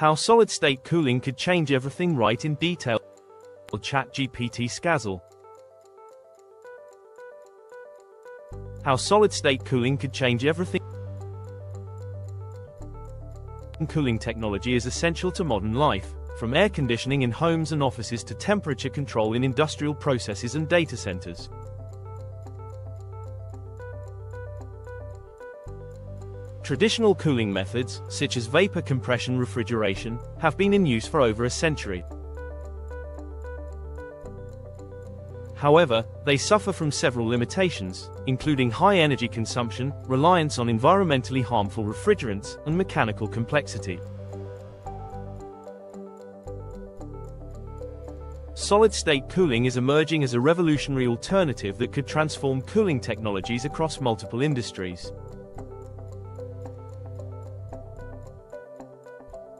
How solid-state cooling could change everything right in detail. ChatGPT Scazzle. How solid-state cooling could change everything. Cooling technology is essential to modern life, from air conditioning in homes and offices to temperature control in industrial processes and data centers. Traditional cooling methods, such as vapor compression refrigeration, have been in use for over a century. However, they suffer from several limitations, including high energy consumption, reliance on environmentally harmful refrigerants, and mechanical complexity. Solid-state cooling is emerging as a revolutionary alternative that could transform cooling technologies across multiple industries.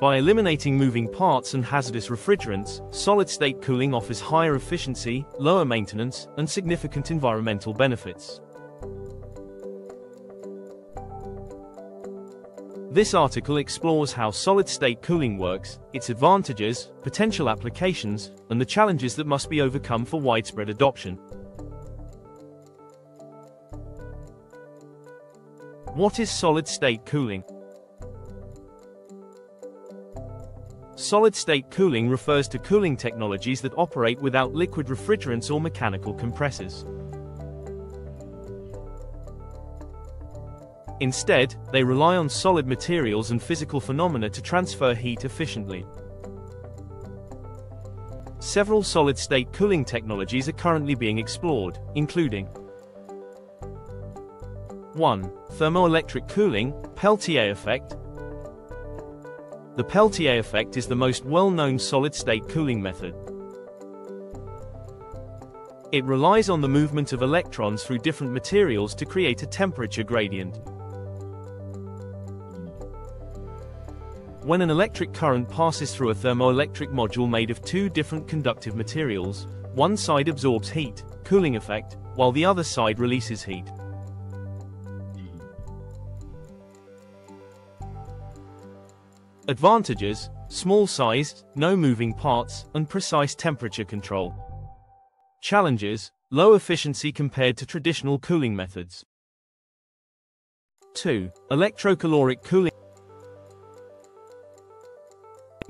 By eliminating moving parts and hazardous refrigerants, solid-state cooling offers higher efficiency, lower maintenance, and significant environmental benefits. This article explores how solid-state cooling works, its advantages, potential applications, and the challenges that must be overcome for widespread adoption. What is solid-state cooling? Solid-state cooling refers to cooling technologies that operate without liquid refrigerants or mechanical compressors. Instead, they rely on solid materials and physical phenomena to transfer heat efficiently. Several solid-state cooling technologies are currently being explored, including 1. Thermoelectric cooling, Peltier effect. The Peltier effect is the most well-known solid-state cooling method. It relies on the movement of electrons through different materials to create a temperature gradient. When an electric current passes through a thermoelectric module made of two different conductive materials, one side absorbs heat, cooling effect, while the other side releases heat. Advantages: small size, no moving parts, and precise temperature control. Challenges: low efficiency compared to traditional cooling methods. 2. Electrocaloric cooling.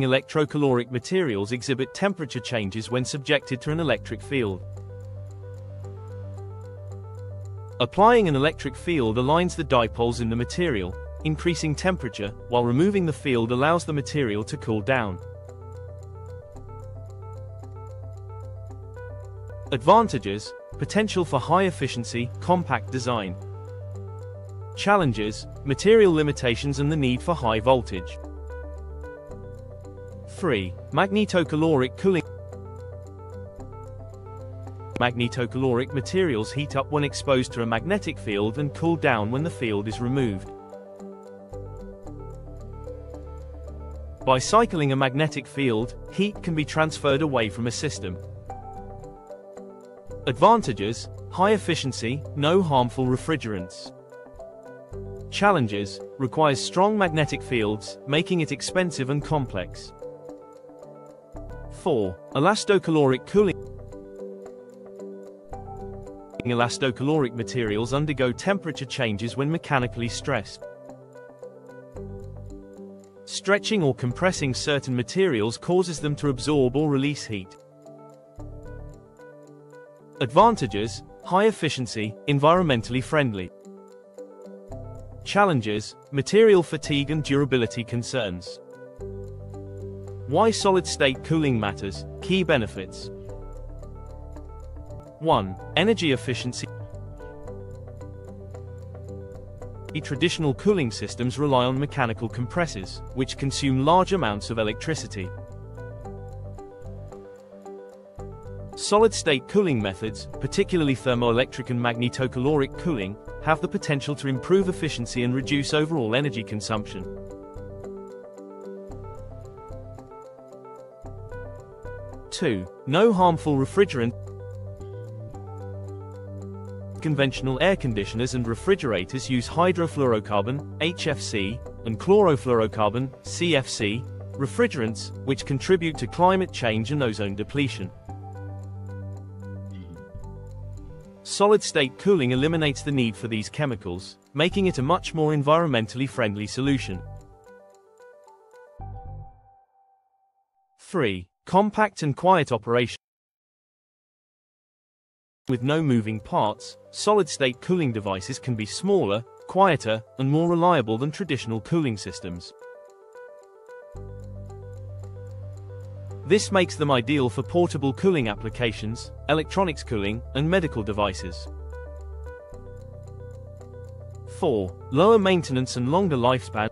Electrocaloric materials exhibit temperature changes when subjected to an electric field. Applying an electric field aligns the dipoles in the material, increasing temperature, while removing the field allows the material to cool down. Advantages: potential for high efficiency, compact design. Challenges: material limitations and the need for high voltage. 3. Magnetocaloric cooling. Magnetocaloric materials heat up when exposed to a magnetic field and cool down when the field is removed. By cycling a magnetic field, heat can be transferred away from a system. Advantages: high efficiency, no harmful refrigerants. Challenges: requires strong magnetic fields, making it expensive and complex. 4. Elastocaloric cooling. Elastocaloric materials undergo temperature changes when mechanically stressed. Stretching or compressing certain materials causes them to absorb or release heat. Advantages: high efficiency, environmentally friendly. Challenges: material fatigue and durability concerns. Why solid-state cooling matters, key benefits. 1. Energy efficiency. Traditional cooling systems rely on mechanical compressors, which consume large amounts of electricity. Solid-state cooling methods, particularly thermoelectric and magnetocaloric cooling, have the potential to improve efficiency and reduce overall energy consumption. Two. No harmful refrigerant. Conventional air conditioners and refrigerators use hydrofluorocarbon, HFC, and chlorofluorocarbon, CFC, refrigerants, which contribute to climate change and ozone depletion. Solid-state cooling eliminates the need for these chemicals, making it a much more environmentally friendly solution. 3. Compact and quiet operation. With no moving parts, solid-state cooling devices can be smaller, quieter, and more reliable than traditional cooling systems. This makes them ideal for portable cooling applications, electronics cooling, and medical devices. 4. Lower maintenance and longer lifespan.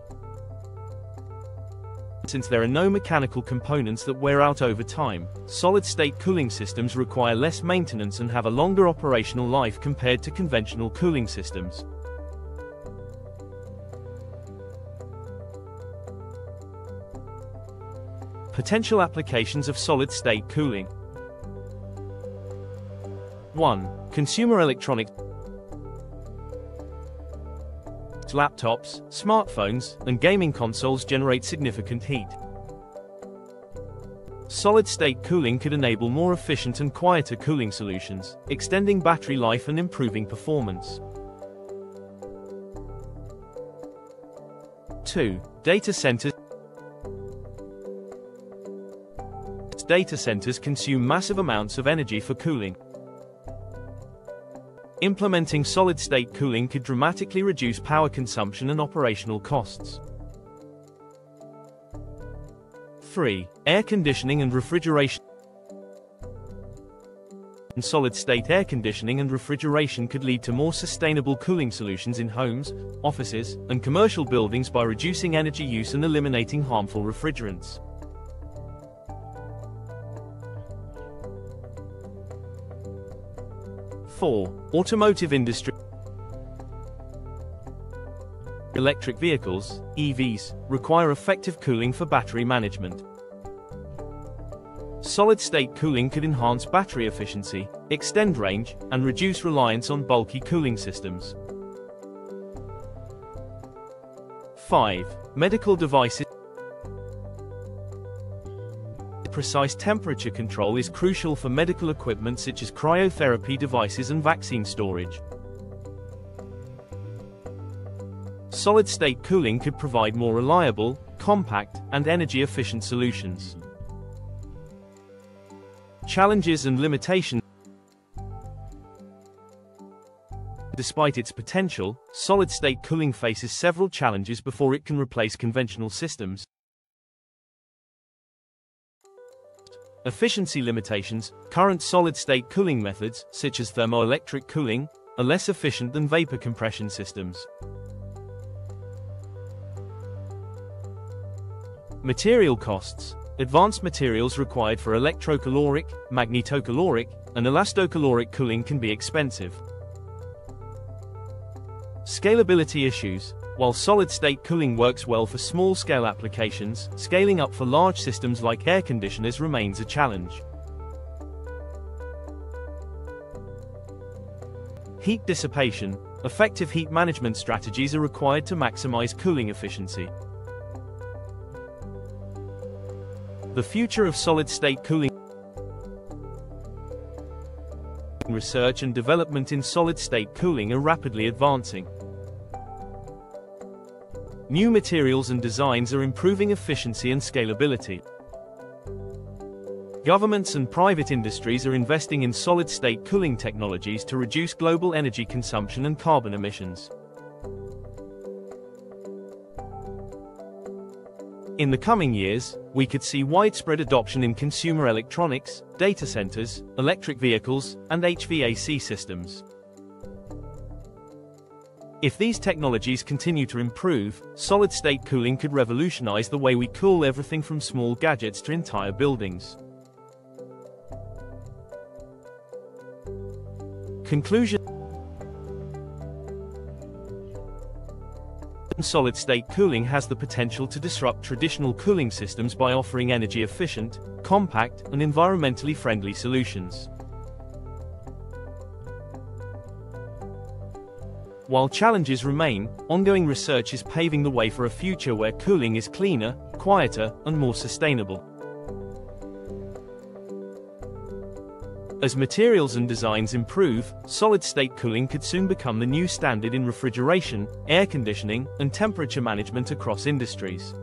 Since there are no mechanical components that wear out over time, solid-state cooling systems require less maintenance and have a longer operational life compared to conventional cooling systems. 5. Potential applications of solid-state cooling. 1. Consumer electronics. Laptops, smartphones, and gaming consoles generate significant heat. Solid-state cooling could enable more efficient and quieter cooling solutions, extending battery life and improving performance. 2. Data centers. Data centers consume massive amounts of energy for cooling. Implementing solid-state cooling could dramatically reduce power consumption and operational costs. 3. Air conditioning and refrigeration. Solid-state air conditioning and refrigeration could lead to more sustainable cooling solutions in homes, offices, and commercial buildings by reducing energy use and eliminating harmful refrigerants. 4. Automotive industry. Electric vehicles, EVs, require effective cooling for battery management. Solid-state cooling could enhance battery efficiency, extend range, and reduce reliance on bulky cooling systems. 5. Medical devices. Precise temperature control is crucial for medical equipment such as cryotherapy devices and vaccine storage. Solid-state cooling could provide more reliable, compact, and energy-efficient solutions. Challenges and limitations. Despite its potential, solid-state cooling faces several challenges before it can replace conventional systems. Efficiency limitations. Current solid-state cooling methods, such as thermoelectric cooling, are less efficient than vapor compression systems. Material costs. Advanced materials required for electrocaloric, magnetocaloric, and elastocaloric cooling can be expensive. Scalability issues. While solid-state cooling works well for small-scale applications, scaling up for large systems like air conditioners remains a challenge. Heat dissipation. Effective heat management strategies are required to maximize cooling efficiency. The future of solid-state cooling. Research and development in solid-state cooling are rapidly advancing. New materials and designs are improving efficiency and scalability. Governments and private industries are investing in solid-state cooling technologies to reduce global energy consumption and carbon emissions. In the coming years, we could see widespread adoption in consumer electronics, data centers, electric vehicles, and HVAC systems. If these technologies continue to improve, solid-state cooling could revolutionize the way we cool everything from small gadgets to entire buildings. Conclusion. Solid-state cooling has the potential to disrupt traditional cooling systems by offering energy-efficient, compact, and environmentally friendly solutions. While challenges remain, ongoing research is paving the way for a future where cooling is cleaner, quieter, and more sustainable. As materials and designs improve, solid-state cooling could soon become the new standard in refrigeration, air conditioning, and temperature management across industries.